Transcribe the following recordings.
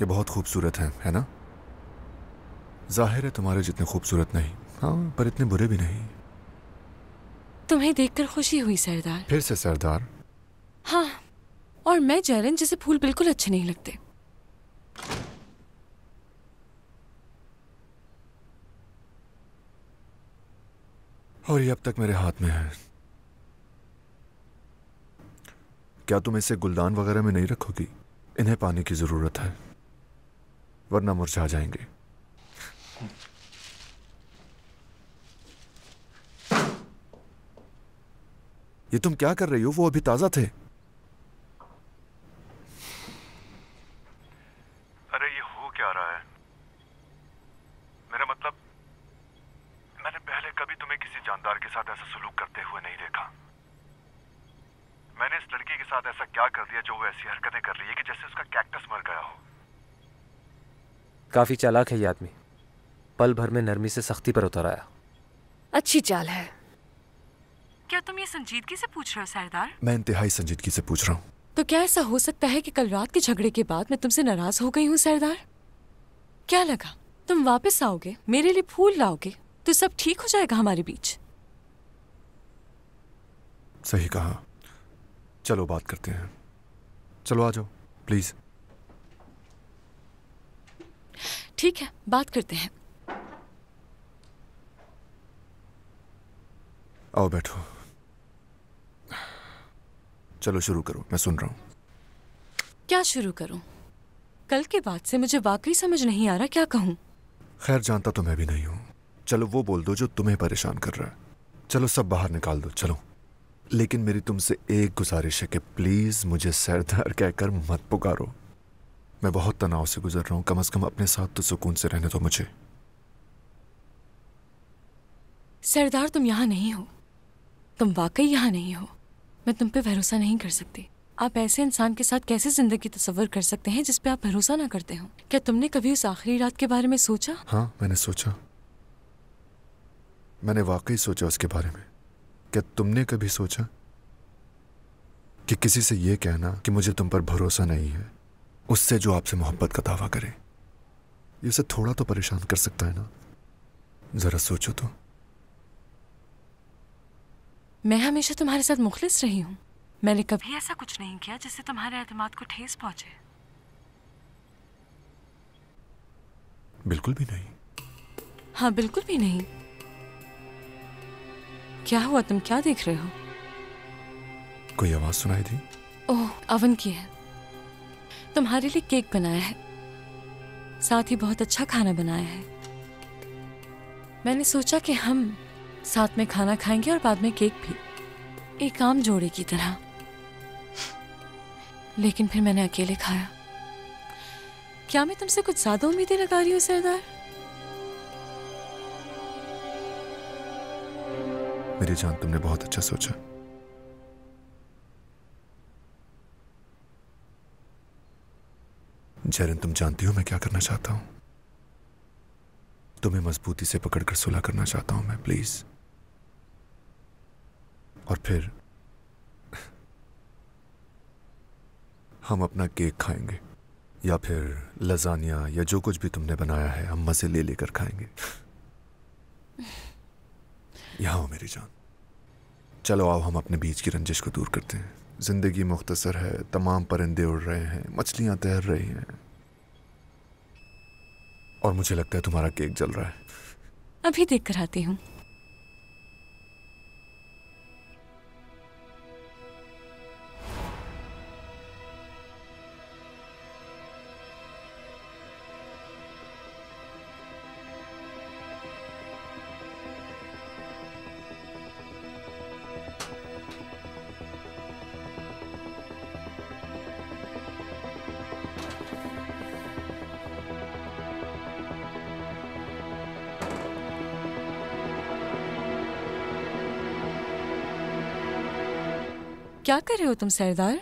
ये बहुत खूबसूरत है ना? जाहिर है तुम्हारे जितने खूबसूरत नहीं, हाँ, पर इतने बुरे भी नहीं। तुम्हें देखकर खुशी हुई सरदार। फिर से सरदार? हाँ, और मैं जैरन जिसे फूल बिल्कुल अच्छे नहीं लगते। और ये अब तक मेरे हाथ में है। क्या तुम इसे गुलदान वगैरह में नहीं रखोगी? इन्हें पानी की जरूरत है, वरना मुरझा जाएंगे। ये तुम क्या कर रही हो? वो अभी ताजा थे। अरे ये हो क्या रहा है? मेरा मतलब, मैंने पहले कभी तुम्हें किसी जानदार के साथ ऐसा सलूक करते हुए नहीं देखा। मैंने इस लड़की के साथ ऐसा क्या कर दिया जो वो ऐसी हरकतें कर रही है कि जैसे उसका कैक्टस मर गया हो? काफी चालाक है ये आदमी। पल भर में नरमी से सख्ती पर उतर आया। अच्छी चाल है। क्या तुम ये संजीदगी से पूछ रहे हो सरदार? मैं इंतहाई संजीदगी से पूछ रहा हूँ। तो क्या ऐसा हो सकता है कि कल रात के झगड़े के बाद मैं तुमसे नाराज हो गई हूँ सरदार? क्या लगा तुम वापस आओगे, मेरे लिए फूल लाओगे तो सब ठीक हो जाएगा हमारे बीच? सही कहा। चलो बात करते हैं। चलो आ जाओ प्लीज। ठीक है, बात करते हैं। आओ बैठो। चलो शुरू करो, मैं सुन रहा हूँ। क्या शुरू करूँ? कल के बाद से मुझे वाकई समझ नहीं आ रहा क्या कहूँ। खैर, जानता तो मैं भी नहीं हूँ। चलो वो बोल दो जो तुम्हें परेशान कर रहा है। चलो सब बाहर निकाल दो। चलो, लेकिन मेरी तुमसे एक गुजारिश है कि प्लीज़ मुझे सरदार कहकर मत पुकारो। मैं बहुत तनाव से गुजर रहा हूँ। कम से कम अपने साथ तो सुकून से रहने दो मुझे। सरदार, तुम यहाँ नहीं हो। तुम वाकई यहाँ नहीं हो। मैं तुम पे भरोसा नहीं कर सकती। आप ऐसे इंसान के साथ कैसे जिंदगी तस्वर कर सकते हैं जिस पे आप भरोसा ना करते हो? क्या तुमने कभी उस आखिरी रात के बारे में सोचा? हाँ, मैंने सोचा। मैंने वाकई सोचा उसके बारे में। क्या तुमने कभी सोचा कि किसी से ये कहना कि मुझे तुम पर भरोसा नहीं है, उससे जो आपसे मोहब्बत का दावा करे, ये उसे थोड़ा तो परेशान कर सकता है ना? जरा सोचो तो। मैं हमेशा तुम्हारे साथ मुखलिस रही हूँ। मैंने कभी ऐसा कुछ नहीं किया जिससे तुम्हारे एतमाद को ठेस पहुंचे। बिल्कुल भी नहीं। हाँ, बिल्कुल भी नहीं। क्या हुआ? तुम क्या देख रहे हो? कोई आवाज सुनाई दी? ओह, अवन की है। तुम्हारे लिए केक बनाया है, साथ ही बहुत अच्छा खाना बनाया है। मैंने सोचा कि हम साथ में खाना खाएंगे और बाद में केक भी, एक आम जोड़े की तरह। लेकिन फिर मैंने अकेले खाया। क्या मैं तुमसे कुछ ज्यादा उम्मीदें लगा रही हूँ सरदार? मेरी जान, तुमने बहुत अच्छा सोचा। जैरन, तुम जानती हो मैं क्या करना चाहता हूं। तुम्हें मजबूती से पकड़कर सुलह करना चाहता हूं मैं, प्लीज। और फिर हम अपना केक खाएंगे, या फिर लजानिया, या जो कुछ भी तुमने बनाया है, हम मजे ले लेकर खाएंगे। यहाँ हो मेरी जान। चलो आओ, हम अपने बीच की रंजिश को दूर करते हैं। जिंदगी मुख्तसर है, तमाम परिंदे उड़ रहे हैं, मछलियाँ तैर रही हैं, और मुझे लगता है तुम्हारा केक जल रहा है। अभी देख कर आती हूँ। क्या कर रहे हो तुम सरदार?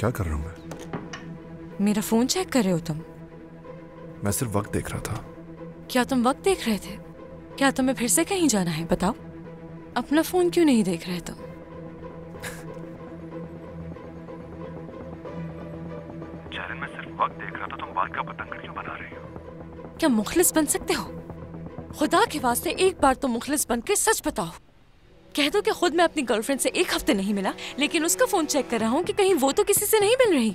क्या कर रहा हूँ मैं? मेरा फोन चेक कर रहे हो तुम? मैं सिर्फ वक्त देख रहा था। क्या तुम वक्त देख रहे थे? क्या तुम्हें फिर से कहीं जाना है? बताओ, अपना फोन क्यों नहीं देख रहे तुम? मैं सिर्फ वक्त देख रहा था, तुम बात का पतंग क्यों बना रही हो? क्या मुखलिस बन सकते हो? खुदा के वास्ते एक बार तो मुखलिस बनके सच बताओ। कह दो कि खुद मैं अपनी गर्लफ्रेंड से एक हफ्ते नहीं मिला, लेकिन उसका फोन चेक कर रहा हूँ कि कहीं वो तो किसी से नहीं मिल रही।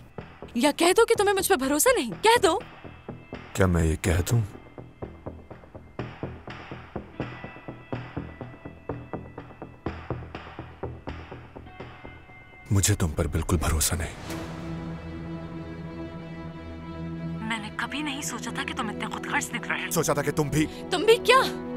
या कह दो कि तुम्हें मुझ पर भरोसा नहीं। कह दो। क्या मैं ये कह दूं? मुझे तुम पर बिल्कुल भरोसा नहीं। मैंने कभी नहीं सोचा था कि तुम इतने खुदगर्ज निकल रहे हो। सोचा था कि तुम भी क्या?